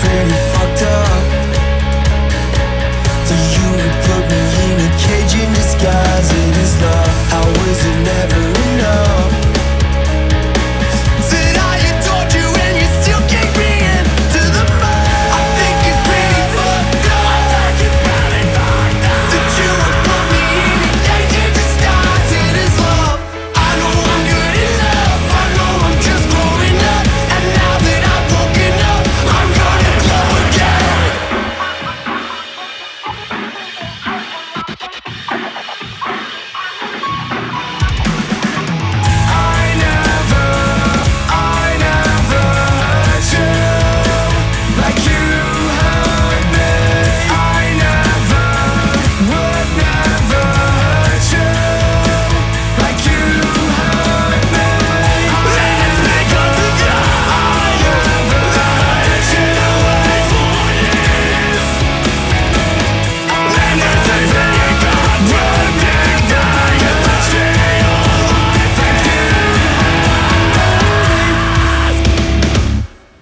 pretty fucked up. So you would put me in a cage in disguise. It is love. How is it never